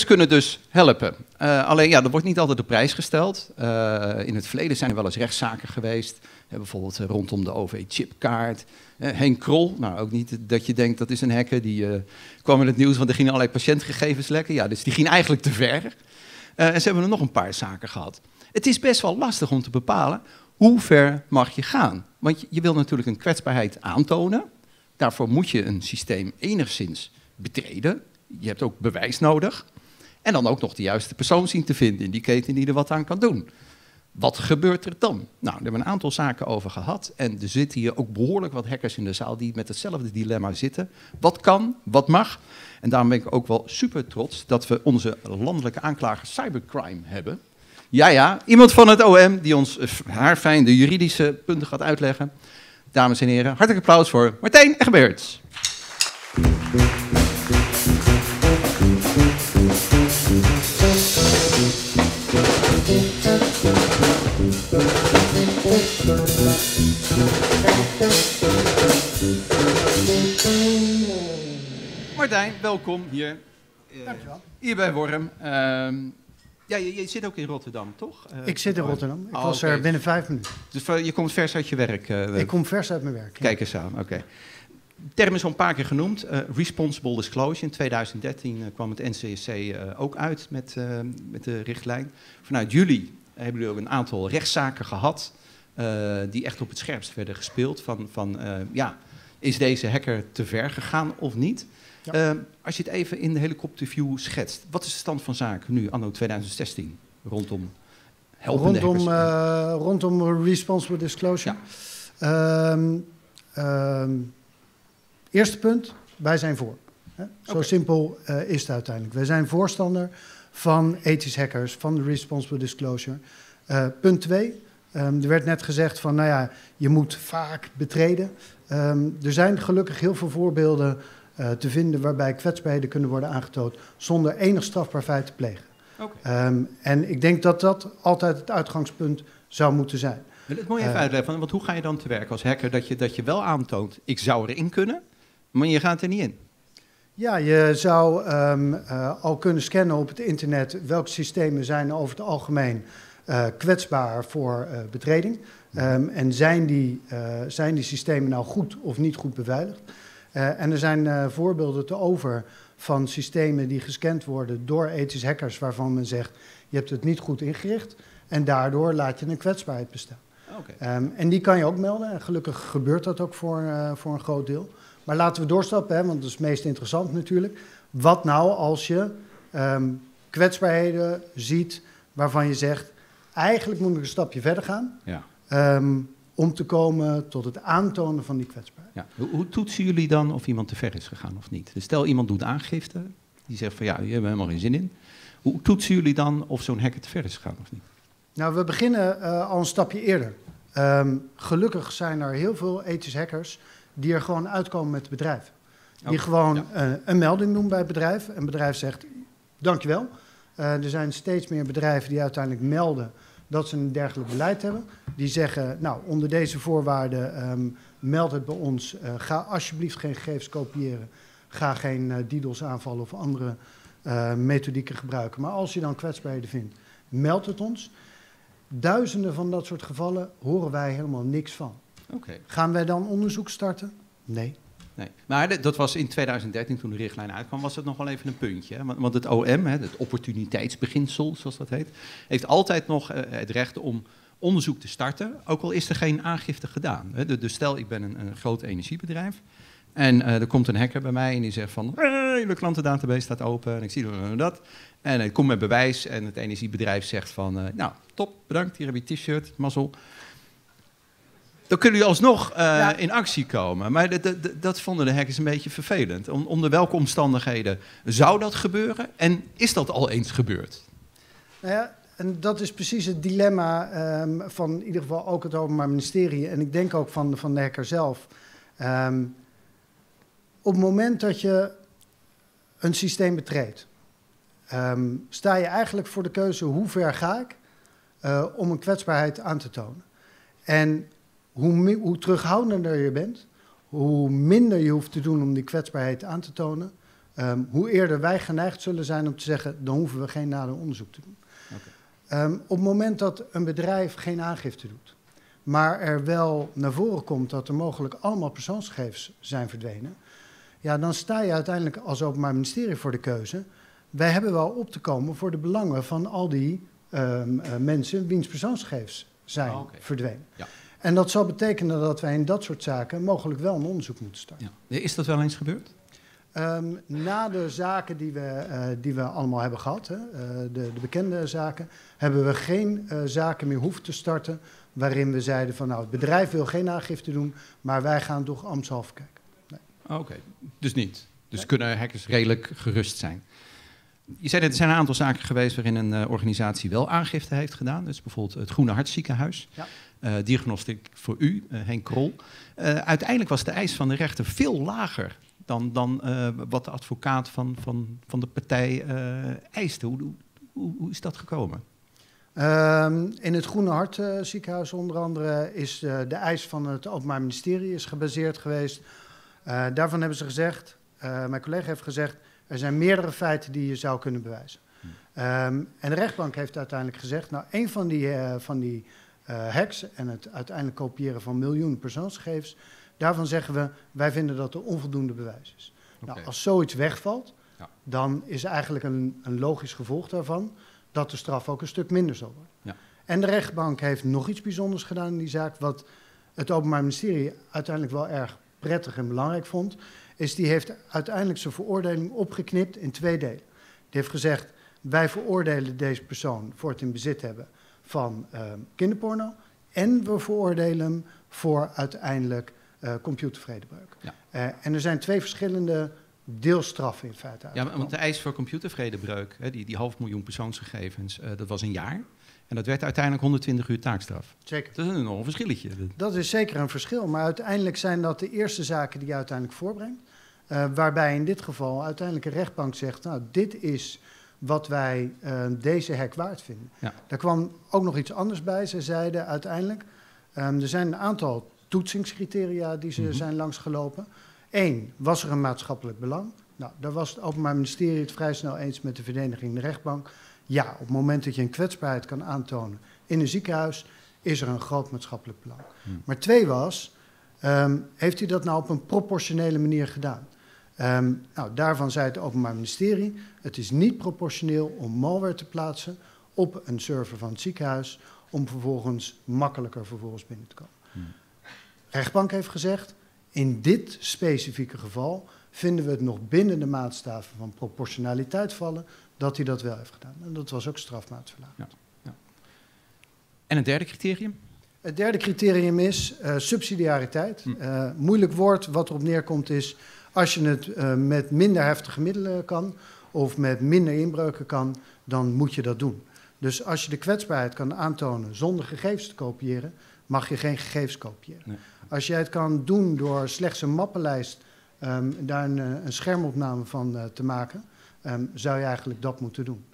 Checkers kunnen dus helpen. Alleen ja, er wordt niet altijd de prijs gesteld. In het verleden zijn er wel eens rechtszaken geweest. Bijvoorbeeld rondom de OV-chipkaart. Henk Krol, nou ook niet dat je denkt dat is een hacker. Die kwam in het nieuws, want er gingen allerlei patiëntgegevens lekken. Ja, dus die ging eigenlijk te ver. En ze hebben er nog een paar zaken gehad. Het is best wel lastig om te bepalen hoe ver mag je gaan. Want je wil natuurlijk een kwetsbaarheid aantonen. Daarvoor moet je een systeem enigszins betreden. Je hebt ook bewijs nodig. En dan ook nog de juiste persoon zien te vinden in die keten die er wat aan kan doen. Wat gebeurt er dan? Nou, daar hebben we een aantal zaken over gehad. En er zitten hier ook behoorlijk wat hackers in de zaal die met hetzelfde dilemma zitten. Wat kan, wat mag? En daarom ben ik ook wel super trots dat we onze landelijke aanklager cybercrime hebben. Ja, ja, iemand van het OM die ons haarfijn de juridische punten gaat uitleggen. Dames en heren, hartelijk applaus voor Martijn Egberts. Martijn, welkom hier. Dankjewel. Hier bij Worm. Ja, je zit ook in Rotterdam, toch? Ik zit in Rotterdam. Ik was er binnen 5 minuten. Dus je komt vers uit je werk? Ik kom vers uit mijn werk. Kijk eens aan, oké. De term is al een paar keer genoemd. Responsible Disclosure. In 2013 kwam het NCSC ook uit met de richtlijn. Vanuit jullie hebben jullie ook een aantal rechtszaken gehad. Die echt op het scherpst werden gespeeld. Van, is deze hacker te ver gegaan of niet? Ja. Als je het even in de helikopterview schetst, wat is de stand van zaken nu, anno 2016, rondom helpende hackers? Rondom Responsible Disclosure. Ja. Eerste punt, wij zijn voor. Hè? Zo simpel is het uiteindelijk. Wij zijn voorstander van ethisch hackers, van Responsible Disclosure. Punt 2, er werd net gezegd van, nou ja, je moet vaak betreden. Er zijn gelukkig heel veel voorbeelden te vinden waarbij kwetsbaarheden kunnen worden aangetoond zonder enig strafbaar feit te plegen. Okay. En ik denk dat dat altijd het uitgangspunt zou moeten zijn. Het moet je even uitleggen, want hoe ga je dan te werk als hacker dat je wel aantoont, ik zou erin kunnen, maar je gaat er niet in? Ja, je zou al kunnen scannen op het internet welke systemen zijn over het algemeen kwetsbaar voor betreding. En zijn die systemen nou goed of niet goed beveiligd? En er zijn voorbeelden te over van systemen die gescand worden door ethisch hackers waarvan men zegt, je hebt het niet goed ingericht en daardoor laat je een kwetsbaarheid bestaan. Okay. En die kan je ook melden en gelukkig gebeurt dat ook voor een groot deel. Maar laten we doorstappen, hè, want dat is het meest interessant natuurlijk. Wat nou als je kwetsbaarheden ziet waarvan je zegt, eigenlijk moet ik een stapje verder gaan. Ja. Om te komen tot het aantonen van die kwetsbaarheid. Ja. Hoe toetsen jullie dan of iemand te ver is gegaan of niet? Dus stel iemand doet aangifte, die zegt van ja, je hebt helemaal geen zin in. Hoe toetsen jullie dan of zo'n hacker te ver is gegaan of niet? Nou, we beginnen al een stapje eerder. Gelukkig zijn er heel veel ethisch hackers die er gewoon uitkomen met het bedrijf. Die een melding doen bij het bedrijf. En het bedrijf zegt, dankjewel. Er zijn steeds meer bedrijven die uiteindelijk melden dat ze een dergelijk beleid hebben. Die zeggen, nou, onder deze voorwaarden meld het bij ons. Ga alsjeblieft geen gegevens kopiëren. Ga geen DDoS aanvallen of andere methodieken gebruiken. Maar als je dan kwetsbaarheden vindt, meld het ons. Duizenden van dat soort gevallen horen wij helemaal niks van. Okay. Gaan wij dan onderzoek starten? Nee. Nee. Maar dat was in 2013, toen de richtlijn uitkwam, was dat nog wel even een puntje. Hè? Want het OM, het opportuniteitsbeginsel, zoals dat heet, heeft altijd nog het recht om onderzoek te starten, ook al is er geen aangifte gedaan. Dus stel, ik ben een groot energiebedrijf en er komt een hacker bij mij en die zegt van, de klantendatabase staat open en ik zie dat. En ik kom met bewijs en het energiebedrijf zegt van, nou, top, bedankt, hier heb je het t-shirt, mazzel. Dan kunnen jullie alsnog in actie komen. Maar dat vonden de hackers een beetje vervelend. Onder welke omstandigheden zou dat gebeuren? En is dat al eens gebeurd? Nou ja, en dat is precies het dilemma van in ieder geval ook het Openbaar Ministerie. En ik denk ook van de hacker zelf. Op het moment dat je een systeem betreedt, sta je eigenlijk voor de keuze hoe ver ga ik om een kwetsbaarheid aan te tonen. En hoe terughoudender je bent, hoe minder je hoeft te doen om die kwetsbaarheid aan te tonen, Hoe eerder wij geneigd zullen zijn om te zeggen, dan hoeven we geen nader onderzoek te doen. Okay. Op het moment dat een bedrijf geen aangifte doet, maar er wel naar voren komt dat er mogelijk allemaal persoonsgegevens zijn verdwenen, ja, dan sta je uiteindelijk als Openbaar Ministerie voor de keuze. Wij hebben wel op te komen voor de belangen van al die mensen wiens persoonsgegevens zijn verdwenen. Ja. En dat zal betekenen dat wij in dat soort zaken mogelijk wel een onderzoek moeten starten. Ja. Is dat wel eens gebeurd? Na de zaken die we allemaal hebben gehad, hè, de bekende zaken, hebben we geen zaken meer hoeven te starten waarin we zeiden van nou, het bedrijf wil geen aangifte doen, maar wij gaan toch ambtshalve kijken. Nee. Oké, dus niet. Dus nee. Kunnen hackers redelijk gerust zijn. Je zei dat er zijn een aantal zaken geweest waarin een organisatie wel aangifte heeft gedaan. Dus bijvoorbeeld het Groene Hartziekenhuis, ja. Diagnostiek voor u, Henk Krol. Uiteindelijk was de eis van de rechter veel lager dan wat de advocaat van de partij eiste. Hoe is dat gekomen? In het Groene Hartziekenhuis onder andere is de eis van het Openbaar Ministerie is gebaseerd geweest. Daarvan hebben ze gezegd, mijn collega heeft gezegd, er zijn meerdere feiten die je zou kunnen bewijzen. En de rechtbank heeft uiteindelijk gezegd, nou, een van die hacks en het uiteindelijk kopiëren van miljoenen persoonsgegevens, daarvan zeggen we, wij vinden dat er onvoldoende bewijs is. Okay. Nou, als zoiets wegvalt, ja, dan is eigenlijk een logisch gevolg daarvan dat de straf ook een stuk minder zal worden. Ja. En de rechtbank heeft nog iets bijzonders gedaan in die zaak, wat het Openbaar Ministerie uiteindelijk wel erg prettig en belangrijk vond, is die heeft uiteindelijk zijn veroordeling opgeknipt in twee delen. Die heeft gezegd, wij veroordelen deze persoon voor het in bezit hebben van kinderporno en we veroordelen hem voor uiteindelijk computervredebreuk. Ja. En er zijn twee verschillende deelstraffen in feite. Ja, want de eis voor computervredebreuk, hè, die 500.000 persoonsgegevens, dat was een jaar. En dat werd uiteindelijk 120 uur taakstraf. Zeker. Dat is nog een verschilletje. Dat is zeker een verschil, maar uiteindelijk zijn dat de eerste zaken die je uiteindelijk voorbrengt. Waarbij in dit geval uiteindelijk een rechtbank zegt, nou, dit is wat wij deze hack waard vinden. Ja. Daar kwam ook nog iets anders bij. Ze zeiden uiteindelijk, er zijn een aantal toetsingscriteria die ze zijn langsgelopen. Eén, was er een maatschappelijk belang? Nou, daar was het Openbaar Ministerie het vrij snel eens met de verdediging in de rechtbank. Ja, op het moment dat je een kwetsbaarheid kan aantonen in een ziekenhuis, is er een groot maatschappelijk belang. Maar twee was, heeft u dat nou op een proportionele manier gedaan? Nou, daarvan zei het Openbaar Ministerie, het is niet proportioneel om malware te plaatsen op een server van het ziekenhuis, om vervolgens makkelijker binnen te komen. De rechtbank heeft gezegd, in dit specifieke geval vinden we het nog binnen de maatstaven van proportionaliteit vallen, dat hij dat wel heeft gedaan. En dat was ook strafmaatverlagend. Ja, ja. En het derde criterium? Het derde criterium is subsidiariteit. Moeilijk woord, wat erop neerkomt is, als je het met minder heftige middelen kan, of met minder inbreuken kan, dan moet je dat doen. Dus als je de kwetsbaarheid kan aantonen zonder gegevens te kopiëren, mag je geen gegevens kopiëren. Nee. Als jij het kan doen door slechts een mappenlijst, daar een schermopname van te maken, zou je eigenlijk dat moeten doen.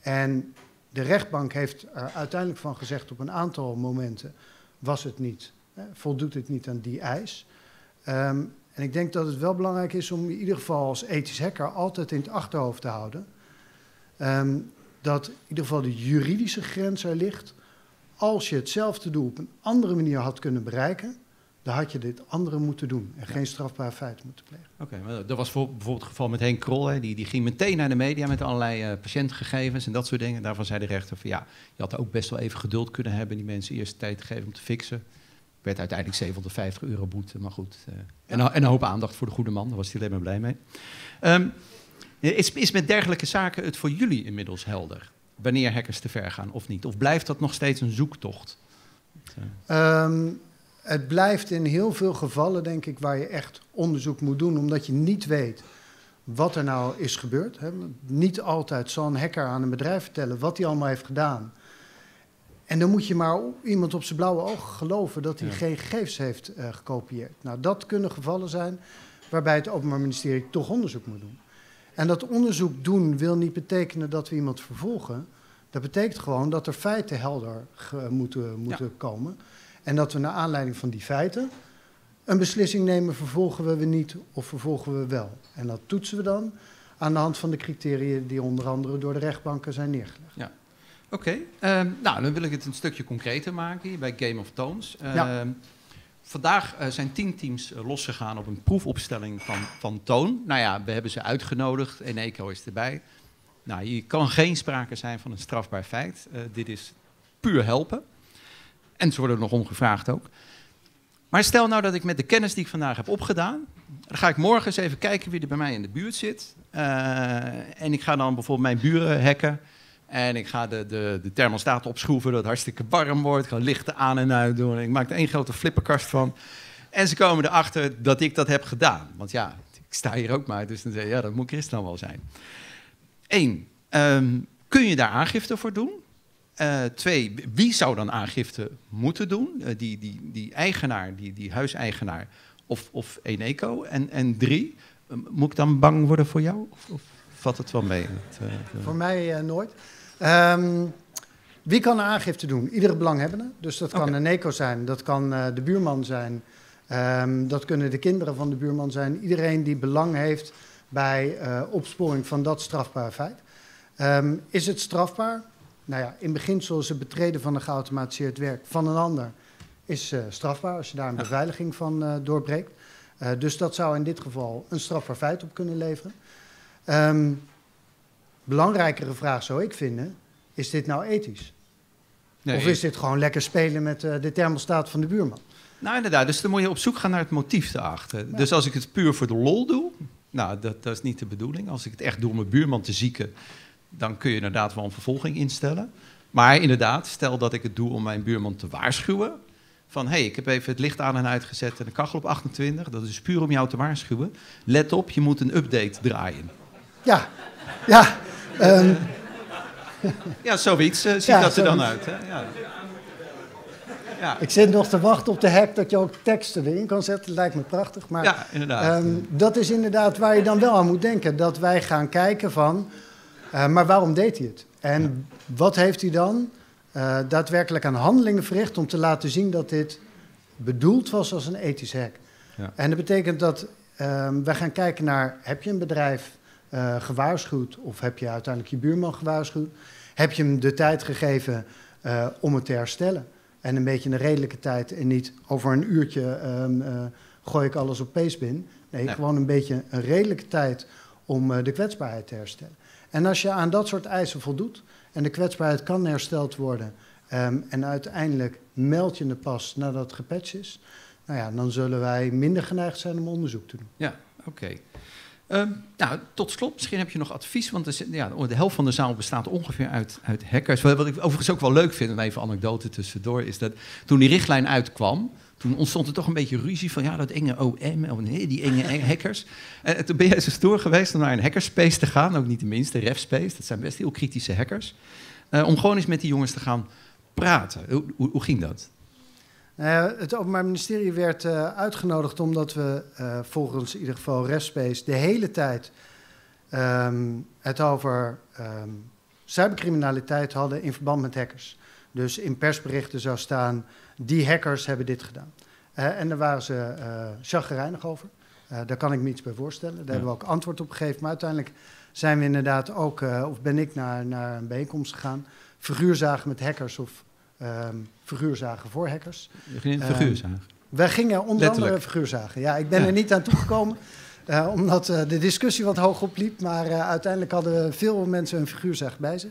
En de rechtbank heeft er uiteindelijk van gezegd, op een aantal momenten was het niet, voldoet het niet aan die eis. En ik denk dat het wel belangrijk is om in ieder geval als ethisch hacker altijd in het achterhoofd te houden, dat in ieder geval de juridische grens er ligt. Als je hetzelfde doel op een andere manier had kunnen bereiken, dan had je dit andere moeten doen en geen strafbaar feit moeten plegen. Oké, dat was bijvoorbeeld het geval met Henk Krol. Hè, die ging meteen naar de media met allerlei patiëntgegevens en dat soort dingen. Daarvan zei de rechter van ja, je had ook best wel even geduld kunnen hebben, die mensen eerst tijd geven om te fixen. Werd uiteindelijk €750 boete, maar goed. En een hoop aandacht voor de goede man, daar was hij alleen maar blij mee. Is met dergelijke zaken het voor jullie inmiddels helder? Wanneer hackers te ver gaan of niet? Of blijft dat nog steeds een zoektocht? Het blijft in heel veel gevallen, denk ik, waar je echt onderzoek moet doen, omdat je niet weet wat er nou is gebeurd. Hè. Niet altijd zal een hacker aan een bedrijf vertellen wat hij allemaal heeft gedaan. En dan moet je maar iemand op zijn blauwe ogen geloven dat hij geen gegevens heeft gekopieerd. Nou, dat kunnen gevallen zijn waarbij het Openbaar Ministerie toch onderzoek moet doen. En dat onderzoek doen wil niet betekenen dat we iemand vervolgen. Dat betekent gewoon dat er feiten helder moeten komen. En dat we naar aanleiding van die feiten een beslissing nemen, vervolgen we niet of vervolgen we wel. En dat toetsen we dan aan de hand van de criteria die onder andere door de rechtbanken zijn neergelegd. Ja. Oké, nou dan wil ik het een stukje concreter maken hier bij Game of Thrones. Ja. Vandaag zijn 10 teams losgegaan op een proefopstelling van Toon. Nou ja, we hebben ze uitgenodigd, Eneco is erbij. Nou, hier kan geen sprake zijn van een strafbaar feit. Dit is puur helpen. En ze worden er nog om gevraagd ook. Maar stel nou dat ik met de kennis die ik vandaag heb opgedaan... dan ga ik morgen eens even kijken wie er bij mij in de buurt zit. En ik ga dan bijvoorbeeld mijn buren hacken... En ik ga de thermostaat opschroeven, dat het hartstikke warm wordt. Ik ga lichten aan en uit doen. Ik maak er één grote flipperkast van. En ze komen erachter dat ik dat heb gedaan. Want ja, ik sta hier ook maar. Dus dan zeg je, ja, dat moet Chris dan wel zijn. 1. Kun je daar aangifte voor doen? 2. Wie zou dan aangifte moeten doen? Die eigenaar, die huiseigenaar of Eneco. En 3. Moet ik dan bang worden voor jou? Of vat het wel mee? Voor mij nooit. Wie kan een aangifte doen? Iedere belanghebbende. Dus dat kan een Eneco zijn, dat kan de buurman zijn. Dat kunnen de kinderen van de buurman zijn. Iedereen die belang heeft bij opsporing van dat strafbare feit. Is het strafbaar? Nou ja, in beginsel is het betreden van een geautomatiseerd werk van een ander is strafbaar als je daar een beveiliging van doorbreekt. Dus dat zou in dit geval een strafbaar feit op kunnen leveren. Belangrijkere vraag zou ik vinden, is dit nou ethisch? Nee, of is dit gewoon lekker spelen met de thermostaat van de buurman? Nou inderdaad, dus dan moet je op zoek gaan naar het motief daarachter. Ja. Dus als ik het puur voor de lol doe, nou dat is niet de bedoeling. Als ik het echt doe om mijn buurman te zieken, dan kun je inderdaad wel een vervolging instellen. Maar inderdaad, stel dat ik het doe om mijn buurman te waarschuwen. Van, hé, ik heb even het licht aan en uitgezet en de kachel op 28. Dat is puur om jou te waarschuwen. Let op, je moet een update draaien. Ja, ja. Ja, zoiets ziet dat er dan uit. Hè? Ja. Ja. Ik zit nog te wachten op de hack dat je ook teksten erin kan zetten. Lijkt me prachtig. Maar, ja, inderdaad. Dat is inderdaad waar je dan wel aan moet denken. Dat wij gaan kijken van, maar waarom deed hij het? En wat heeft hij dan daadwerkelijk aan handelingen verricht om te laten zien dat dit bedoeld was als een ethisch hack? Ja. En dat betekent dat wij gaan kijken naar, heb je een bedrijf... gewaarschuwd of heb je uiteindelijk je buurman gewaarschuwd? Heb je hem de tijd gegeven om het te herstellen? En een beetje een redelijke tijd en niet over een uurtje gooi ik alles op peesbin. Nee, gewoon een beetje een redelijke tijd om de kwetsbaarheid te herstellen. En als je aan dat soort eisen voldoet en de kwetsbaarheid kan hersteld worden... en uiteindelijk meld je het pas nadat het gepatcht is... nou ja, dan zullen wij minder geneigd zijn om onderzoek te doen. Ja, oké. Nou, tot slot, misschien heb je nog advies, want de helft van de zaal bestaat ongeveer uit hackers. Wat ik overigens ook wel leuk vind, en even anekdote tussendoor, is dat toen die richtlijn uitkwam, toen ontstond er toch een beetje ruzie van, ja, dat enge OM, oh nee, die enge hackers. En toen ben jij zo stoer geweest om naar een hackerspace te gaan, ook niet de minste, RevSpace, dat zijn best heel kritische hackers, om gewoon eens met die jongens te gaan praten. Hoe ging dat? Het Openbaar Ministerie werd uitgenodigd omdat we volgens in ieder geval RevSpace de hele tijd het over cybercriminaliteit hadden in verband met hackers. Dus in persberichten zou staan, die hackers hebben dit gedaan. En daar waren ze chagrijnig over. Daar kan ik me iets bij voorstellen. Daar hebben we ook antwoord op gegeven. Maar uiteindelijk zijn we inderdaad ook, of ben ik naar een bijeenkomst gegaan, figuurzagen met hackers of... figuurzagen voor hackers. Je ging figuurzagen? Wij gingen onder andere figuurzagen. Ja, ik ben er niet aan toegekomen, omdat de discussie wat hoog opliep. Maar uiteindelijk hadden veel mensen een figuurzaag bij zich.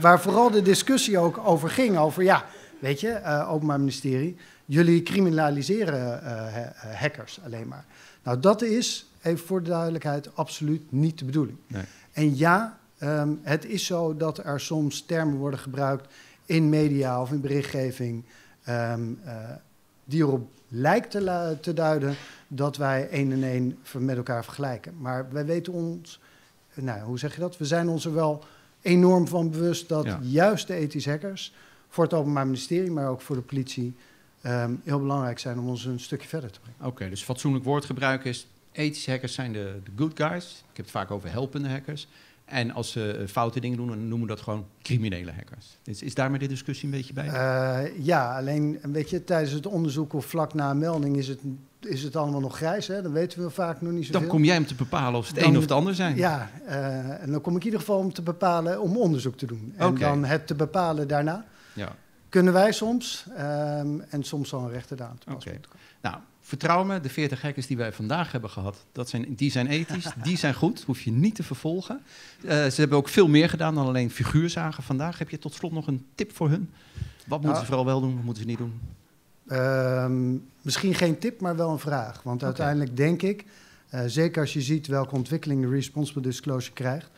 Waar vooral de discussie ook over ging. Over, ja, weet je, Openbaar Ministerie, jullie criminaliseren hackers alleen maar. Nou, dat is, even voor de duidelijkheid, absoluut niet de bedoeling. Nee. En ja, het is zo dat er soms termen worden gebruikt... in media of in berichtgeving, die erop lijkt te duiden dat wij één en één met elkaar vergelijken. Maar wij weten ons, nou, hoe zeg je dat? We zijn ons er wel enorm van bewust dat juist de ethische hackers voor het Openbaar Ministerie, maar ook voor de politie, heel belangrijk zijn om ons een stukje verder te brengen. Oké, dus fatsoenlijk woordgebruik is, ethische hackers zijn de good guys. Ik heb het vaak over helpende hackers. En als ze foute dingen doen, dan noemen we dat gewoon criminele hackers. Is daar met de discussie een beetje bij? Ja, alleen een beetje tijdens het onderzoek of vlak na een melding is het is het allemaal nog grijs, hè? Dan weten we vaak nog niet zoveel. Dan kom jij om te bepalen of het dan, een of het ander zijn. Ja, en dan kom ik in ieder geval om te bepalen om onderzoek te doen. En dan het te bepalen daarna kunnen wij soms en soms al een rechter daan te passen. Nou, vertrouw me, de 40 hackers die wij vandaag hebben gehad, die zijn ethisch, die zijn goed, hoef je niet te vervolgen. Ze hebben ook veel meer gedaan dan alleen figuurzagen vandaag. Heb je tot slot nog een tip voor hun? Wat moeten ze vooral wel doen, wat moeten ze niet doen? Misschien geen tip, maar wel een vraag. Want uiteindelijk denk ik, zeker als je ziet welke ontwikkeling de Responsible Disclosure krijgt,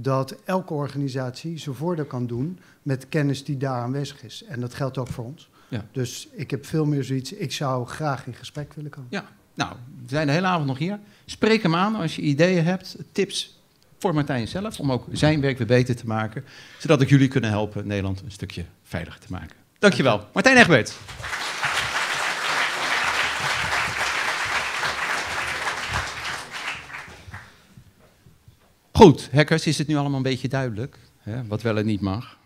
dat elke organisatie zijn voordeel kan doen met kennis die daar aanwezig is. En dat geldt ook voor ons. Ja. Dus ik heb veel meer zoiets, ik zou graag in gesprek willen komen. Ja, nou, we zijn de hele avond nog hier. Spreek hem aan als je ideeën hebt, tips voor Martijn zelf, om ook zijn werk weer beter te maken, zodat ik jullie kunnen helpen Nederland een stukje veiliger te maken. Dankjewel, Martijn Egberts. Goed, hackers, is het nu allemaal een beetje duidelijk, hè, wat wel en niet mag?